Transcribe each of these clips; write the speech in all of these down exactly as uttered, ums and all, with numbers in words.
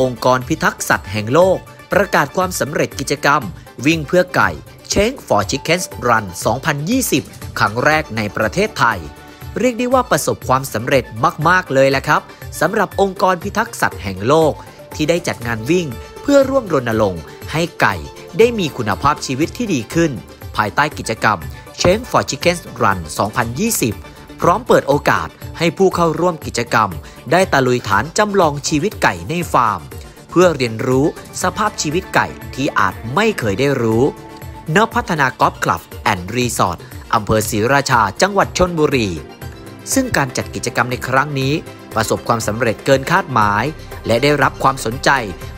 องค์กรพิทักษ์สัตว์แห่งโลกประกาศความสำเร็จกิจกรรมวิ่งเพื่อไก่ Change for Chickens Run สองพันยี่สิบ ครั้งแรกในประเทศไทยเรียกได้ว่าประสบความสำเร็จมากๆเลยแหละครับสำหรับองค์กรพิทักษ์สัตว์แห่งโลกที่ได้จัดงานวิ่งเพื่อร่วมรณรงค์ให้ไก่ได้มีคุณภาพชีวิตที่ดีขึ้นภายใต้กิจกรรม Change for Chickens Run สองพันยี่สิบ พร้อมเปิดโอกาสให้ผู้เข้าร่วมกิจกรรมได้ตะลุยฐานจำลองชีวิตไก่ในฟาร์มเพื่อเรียนรู้สภาพชีวิตไก่ที่อาจไม่เคยได้รู้ณ พัฒนากอล์ฟคลับแอนด์รีสอร์ทอำเภอศรีราชาจังหวัดชลบุรีซึ่งการจัดกิจกรรมในครั้งนี้ประสบความสำเร็จเกินคาดหมายและได้รับความสนใจ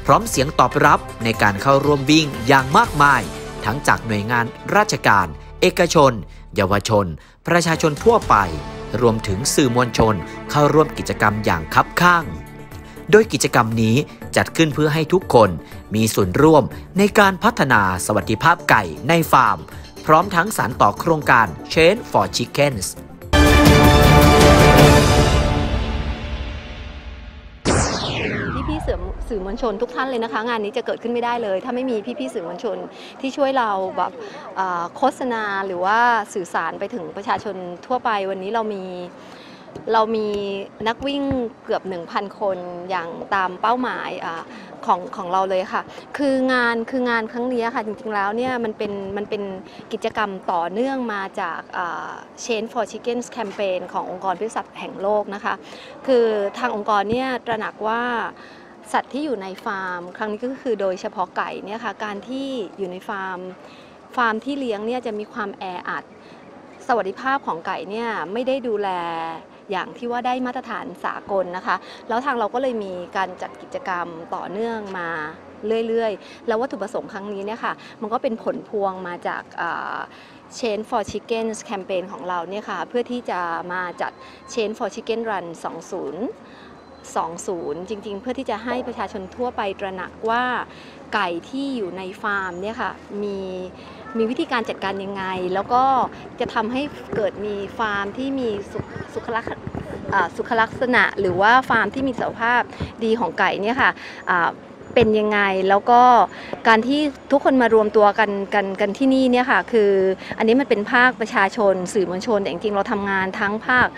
พร้อมเสียงตอบรับในการเข้าร่วมวิ่งอย่างมากมายทั้งจากหน่วยงานราชการเอกชนเยาวชนประชาชนทั่วไปรวมถึงสื่อมวลชนเข้าร่วมกิจกรรมอย่างคับคั่งโดยกิจกรรมนี้จัดขึ้นเพื่อให้ทุกคนมีส่วนร่วมในการพัฒนาสวัสดิภาพไก่ในฟาร์มพร้อมทั้งสานต่อโครงการ Change for Chickensพี่ๆสื่อมวลชนทุกท่านเลยนะคะงานนี้จะเกิดขึ้นไม่ได้เลยถ้าไม่มีพี่ๆสื่อมวลชนที่ช่วยเราแบบโฆษณาหรือว่าสื่อสารไปถึงประชาชนทั่วไปวันนี้เรามีเรามีนักวิ่งเกือบ หนึ่งพัน คนอย่างตามเป้าหมายของของเราเลยค่ะคืองานคืองานครั้งนี้ค่ะจริงๆแล้วเนี่ยมันเป็นมันเป็นกิจกรรมต่อเนื่องมาจาก Change for Chickens Campaign ขององค์กรพิทักษ์สัตว์แห่งโลกนะคะคือทางองค์กรเนี่ยตระหนักว่าสัตว์ที่อยู่ในฟาร์มครั้งนี้ก็คือโดยเฉพาะไก่เนี่ยค่ะการที่อยู่ในฟาร์มฟาร์มที่เลี้ยงเนี่ยจะมีความแออัดสวัสดิภาพของไก่เนี่ยไม่ได้ดูแลอย่างที่ว่าได้มาตรฐานสากลนะคะแล้วทางเราก็เลยมีการจัดกิจกรรมต่อเนื่องมาเรื่อยๆแล้ววัตถุประสงค์ครั้งนี้เนี่ยค่ะมันก็เป็นผลพวงมาจาก Change for Chickens Campaign ของเราเนี่ยค่ะเพื่อที่จะมาจัด Change for Chicken Run สองพันยี่สิบจริงๆเพื่อที่จะให้ประชาชนทั่วไปตระหนักว่าไก่ที่อยู่ในฟาร์มเนี่ยค่ะมีมีวิธีการจัดการยังไงแล้วก็จะทำให้เกิดมีฟาร์มที่มีสุขลักษณะสุขลักษณะหรือว่าฟาร์มที่มีสุขภาพดีของไก่เนี่ยค่ะเป็นยังไงแล้วก็การที่ทุกคนมารวมตัวกันกันกันที่นี่เนี่ยค่ะคืออันนี้มันเป็นภาคประชาชนสื่อมวลชนแต่จริงๆเราทำงานทั้งภาค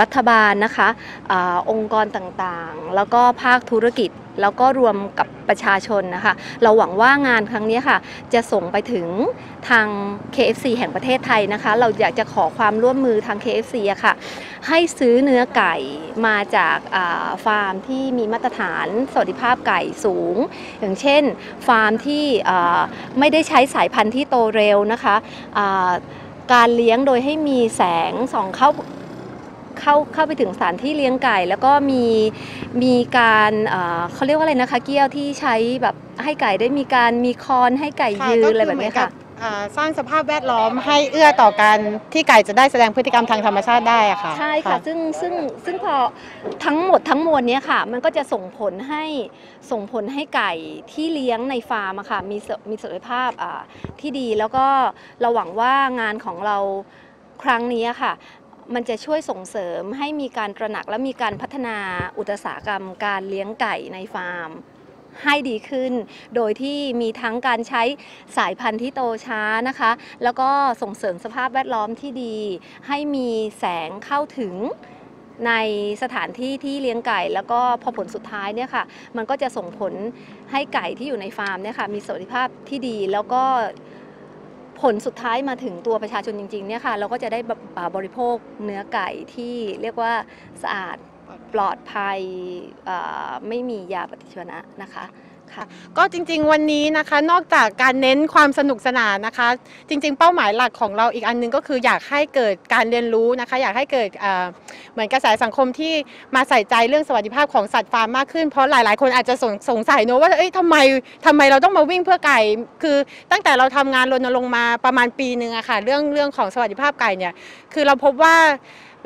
รัฐบาลนะคะอ่าองค์กรต่างๆแล้วก็ภาคธุรกิจแล้วก็รวมกับประชาชนนะคะเราหวังว่างานครั้งนี้ค่ะจะส่งไปถึงทาง เค เอฟ ซี แห่งประเทศไทยนะคะเราอยากจะขอความร่วมมือทาง เค เอฟ ซี อะค่ะให้ซื้อเนื้อไก่มาจากฟาร์มที่มีมาตรฐานสวัสดิภาพไก่สูงอย่างเช่นฟาร์มที่ไม่ได้ใช้สายพันธุ์ที่โตเร็วนะคะการเลี้ยงโดยให้มีแสงส่องเข้าเข้าเข้าไปถึงสถานที่เลี้ยงไก่แล้วก็มีมีการเขาเรียกว่าอะไรนะคะเกี้ยวที่ใช้แบบให้ไก่ได้มีการมีคอนให้ไก่ยืนอะไรแบบนี้ค่ะสร้างสภาพแวดล้อมให้เอื้อต่อการที่ไก่จะได้แสดงพฤติกรรมทางธรรมชาติได้อะค่ะใช่ค่ะซึ่งซึ่งซึ่งพอทั้งหมดทั้งมวลนี้ค่ะมันก็จะส่งผลให้ส่งผลให้ไก่ที่เลี้ยงในฟาร์มค่ะมีมีศักยภาพที่ดีแล้วก็เราหวังว่างานของเราครั้งนี้ค่ะมันจะช่วยส่งเสริมให้มีการตระหนักและมีการพัฒนาอุตสาหกรรมการเลี้ยงไก่ในฟาร์มให้ดีขึ้นโดยที่มีทั้งการใช้สายพันธุ์ที่โตช้านะคะแล้วก็ส่งเสริมสภาพแวดล้อมที่ดีให้มีแสงเข้าถึงในสถานที่ที่เลี้ยงไก่แล้วก็พอผลสุดท้ายเนี่ยค่ะมันก็จะส่งผลให้ไก่ที่อยู่ในฟาร์มเนี่ยค่ะมีสวัสดิภาพที่ดีแล้วก็ผลสุดท้ายมาถึงตัวประชาชนจริงๆเนี่ยค่ะเราก็จะได้บริโภคเนื้อไก่ที่เรียกว่าสะอาดปลอดภัยไม่มียาปฏิชีวนะนะคะก็จริงๆวันนี้นะคะนอกจากการเน้นความสนุกสนานนะคะจริงๆเป้าหมายหลักของเราอีกอันนึงก็คืออยากให้เกิดการเรียนรู้นะคะอยากให้เกิดเหมือนกระแสสังคมที่มาใส่ใจเรื่องสวัสดิภาพของสัตว์ฟาร์มมากขึ้นเพราะหลายๆคนอาจจะสงสัยเนอะว่าเอ้ยทำไมทำไมเราต้องมาวิ่งเพื่อไก่คือตั้งแต่เราทำงานรณรงค์มาประมาณปีหนึ่งอะค่ะเรื่องเรื่องของสวัสดิภาพไก่เนี่ยคือเราพบว่า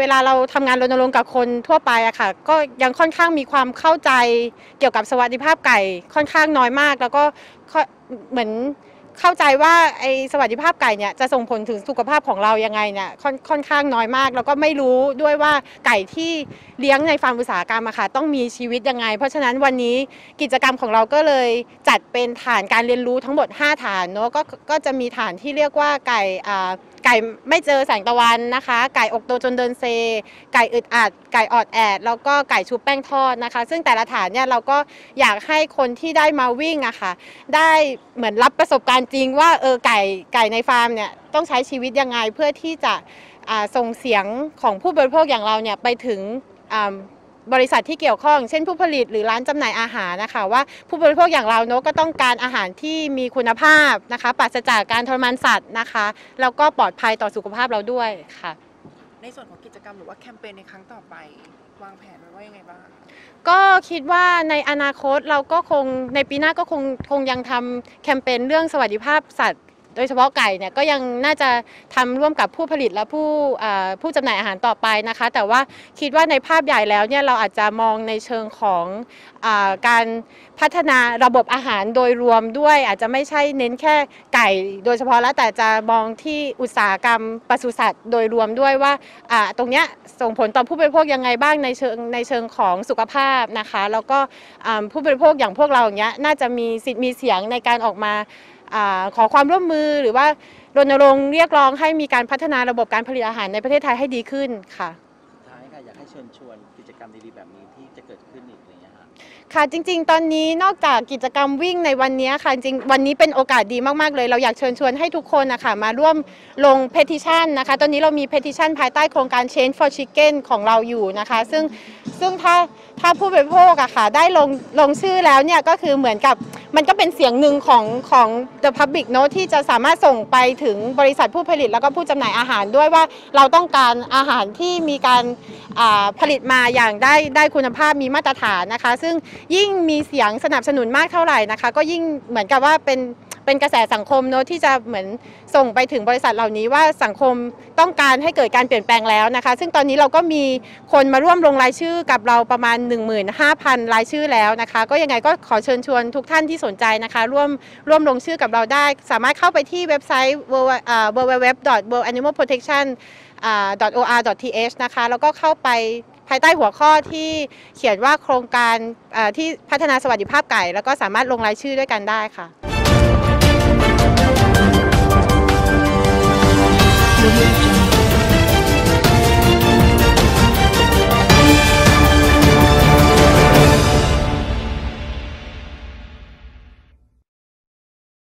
เวลาเราทำงานรณรงค์กับคนทั่วไปอะค่ะก็ยังค่อนข้างมีความเข้าใจเกี่ยวกับสวัสดิภาพไก่ค่อนข้างน้อยมากแล้วก็เหมือน เข้าใจว่าไอ้สวัสดิภาพไก่เนี่ยจะส่งผลถึงสุขภาพของเรายังไงเนี่ยค่อนค่อนข้างน้อยมากแล้วก็ไม่รู้ด้วยว่าไก่ที่เลี้ยงในฟาร์มอุตสาหกรรมอะค่ะต้องมีชีวิตยังไงเพราะฉะนั้นวันนี้กิจกรรมของเราก็เลยจัดเป็นฐานการเรียนรู้ทั้งหมดห้าฐานเนาะก็ก็จะมีฐานที่เรียกว่าไก่อ่าไก่ไม่เจอแสงตะวันนะคะไก่อกโตจนเดินเซไก่อึดอัดไก่ออดแอดแล้วก็ไก่ชุบแป้งทอดนะคะซึ่งแต่ละฐานเนี่ยเราก็อยากให้คนที่ได้มาวิ่งอะค่ะได้เหมือนรับประสบการณ์จริงว่าเออไก่ไก่ในฟาร์มเนี่ยต้องใช้ชีวิตยังไงเพื่อที่จะส่งเสียงของผู้บริโภคอย่างเราเนี่ยไปถึงบริษัทที่เกี่ยวข้องเช่นผู้ผลิตหรือร้านจำหน่ายอาหารนะคะว่าผู้บริโภคอย่างเราเนาะก็ต้องการอาหารที่มีคุณภาพนะคะปราศจากการทรมานสัตว์นะคะแล้วก็ปลอดภัยต่อสุขภาพเราด้วยค่ะในส่วนของกิจกรรมหรือว่าแคมเปญในครั้งต่อไปวางแผนไว้ว่ายังไงบ้างก็คิดว่าในอนาคตเราก็คงในปีหน้าก็คงคงยังทำแคมเปญเรื่องสวัสดิภาพสัตว์โดยเฉพาะไก่เนี่ยก็ยังน่าจะทำร่วมกับผู้ผลิตและผู้ผู้จำหน่ายอาหารต่อไปนะคะแต่ว่าคิดว่าในภาพใหญ่แล้วเนี่ยเราอาจจะมองในเชิงของการพัฒนาระบบอาหารโดยรวมด้วยอาจจะไม่ใช่เน้นแค่ไก่โดยเฉพาะแล้วแต่จะมองที่อุตสาหกรรมปศุสัตว์โดยรวมด้วยว่าตรงเนี้ยส่งผลต่อผู้บริโภคยังไงบ้างในเชิงในเชิงของสุขภาพนะคะแล้วก็ผู้บริโภคอย่างพวกเราอย่างเงี้ยน่าจะมีสิทธิ์มีเสียงในการออกมาขอความร่วมมือหรือว่ารณรงค์เรียกร้องให้มีการพัฒนาระบบการผลิตอาหารในประเทศไทยให้ดีขึ้นค่ะท้ายค่ะอยากให้เชิญชวนกิจกรรมดีๆแบบนี้ที่จะเกิดขึ้นอีกอะไรอย่างเงี้ยค่ะค่ะจริงๆตอนนี้นอกจากกิจกรรมวิ่งในวันนี้ค่ะจริงวันนี้เป็นโอกาสดีมากๆเลยเราอยากเชิญชวนให้ทุกคนนะคะมาร่วมลง petition นะคะตอนนี้เรามี petition ภายใต้โครงการ Change for Chicken ของเราอยู่นะคะซึ่งซึ่งถ้าถ้าผู้บริโภคอะค่ะได้ลงลงชื่อแล้วเนี่ยก็คือเหมือนกับมันก็เป็นเสียงหนึ่งของของ The Public เนอะที่จะสามารถส่งไปถึงบริษัทผู้ผลิตแล้วก็ผู้จำหน่ายอาหารด้วยว่าเราต้องการอาหารที่มีการผลิตมาอย่างได้ได้คุณภาพมีมาตรฐานนะคะซึ่งยิ่งมีเสียงสนับสนุนมากเท่าไหร่นะคะก็ยิ่งเหมือนกับว่าเป็นเป็นกระแสสังคมเนอะที่จะเหมือนส่งไปถึงบริษัทเหล่านี้ว่าสังคมต้องการให้เกิดการเปลี่ยนแปลงแล้วนะคะซึ่งตอนนี้เราก็มีคนมาร่วมลงรายชื่อกับเราประมาณ หนึ่งหมื่นห้าพัน รายชื่อแล้วนะคะก็ยังไงก็ขอเชิญชวนทุกท่านที่สนใจนะคะร่วมร่วมลงชื่อกับเราได้สามารถเข้าไปที่เว็บไซต์ ดับเบิลยู ดับเบิลยู ดับเบิลยู ดอท เวิลด์ แอนิมอล โปรเทคชั่น ดอท โอ อาร์ ดอท ที เอช นะคะแล้วก็เข้าไปภายใต้หัวข้อที่เขียนว่าโครงการที่พัฒนาสวัสดิภาพไก่แล้วก็สามารถลงรายชื่อด้วยกันได้ค่ะ